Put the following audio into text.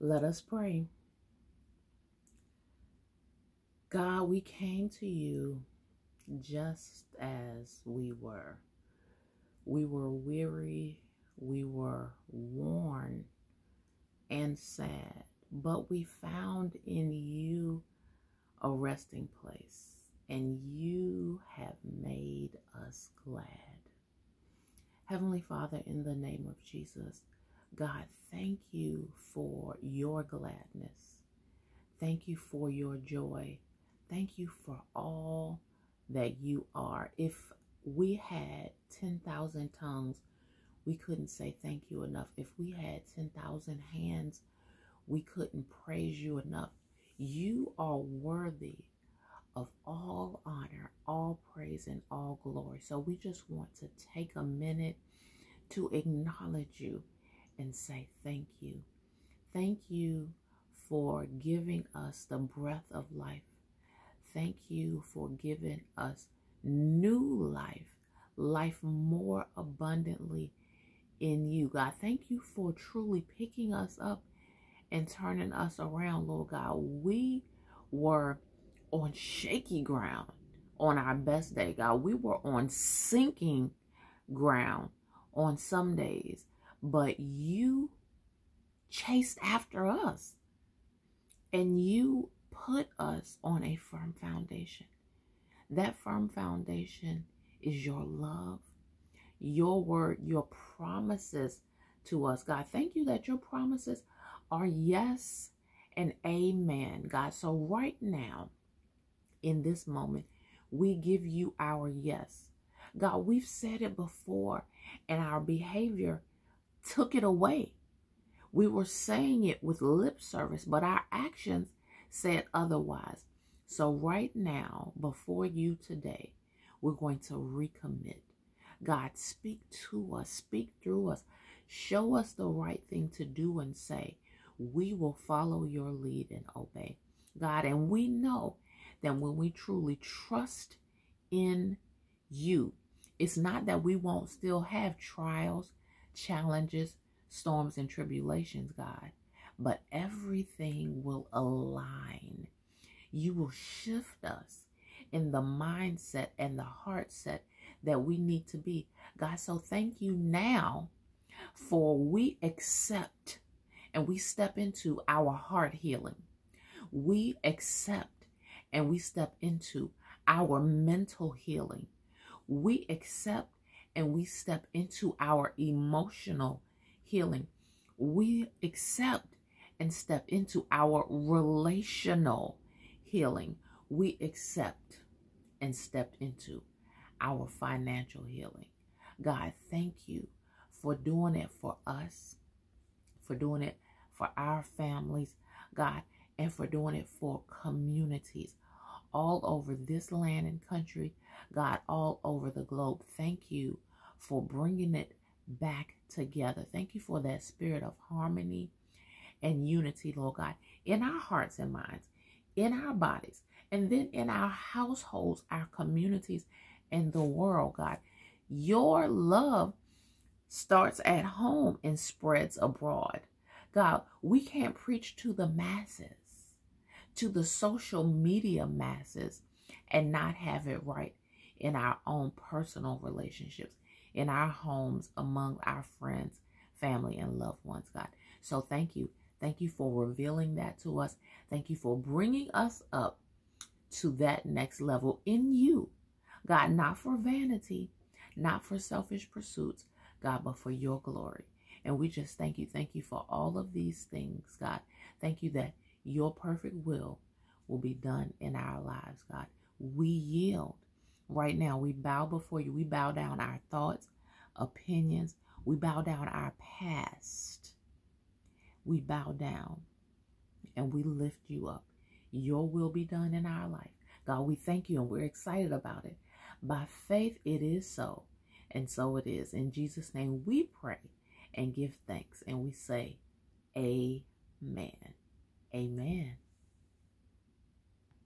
Let us pray. God, we came to you just as we were. We were weary, we were worn and sad, but we found in you a resting place, and you have made us glad. Heavenly Father, in the name of Jesus, God, thank you for your gladness. Thank you for your joy. Thank you for all that you are. If we had 10,000 tongues, we couldn't say thank you enough. If we had 10,000 hands, we couldn't praise you enough. You are worthy of all honor, all praise, and all glory. So we just want to take a minute to acknowledge you and say thank you. Thank you for giving us the breath of life. Thank you for giving us new life, life more abundantly in you, God. Thank you for truly picking us up and turning us around, Lord God. We were on shaky ground on our best day, God. We were on sinking ground on some days, but you chased after us and you put us on a firm foundation. That firm foundation is your love, your word, your promises to us, God. Thank you that your promises are yes and amen, God. So right now, in this moment, we give you our yes. God, we've said it before, and our behavior took it away. We were saying it with lip service, but our actions said otherwise. So right now, before you today, we're going to recommit. God, speak to us, speak through us, show us the right thing to do and say. We will follow your lead and obey, God. And we know that when we truly trust in you, it's not that we won't still have trials, challenges, storms, and tribulations, God, but everything will align. You will shift us in the mindset and the heart set that we need to be, God. So thank you now, for we accept and we step into our heart healing. We accept and we step into our mental healing. We accept and we step into our emotional healing. We accept and step into our relational healing. We accept and step into our financial healing. God, thank you for doing it for us, for doing it for our families, God, and for doing it for communities all over this land and country, God, all over the globe. Thank you for bringing it back together. Thank you for that spirit of harmony and unity, Lord God, in our hearts and minds, in our bodies, and then in our households, our communities, and the world, God. Your love starts at home and spreads abroad. God, we can't preach to the masses, to the social media masses, and not have it right in our own personal relationships, in our homes, among our friends, family, and loved ones, God. So thank you. Thank you for revealing that to us. Thank you for bringing us up to that next level in you, God, not for vanity, not for selfish pursuits, God, but for your glory. And we just thank you. Thank you for all of these things, God. Thank you that your perfect will be done in our lives, God. We yield right now. We bow before you. We bow down our thoughts, opinions. We bow down our past. We bow down and we lift you up. Your will be done in our life. God, we thank you and we're excited about it. By faith, it is so. And so it is. In Jesus' name, we pray and give thanks. And we say, amen. Amen.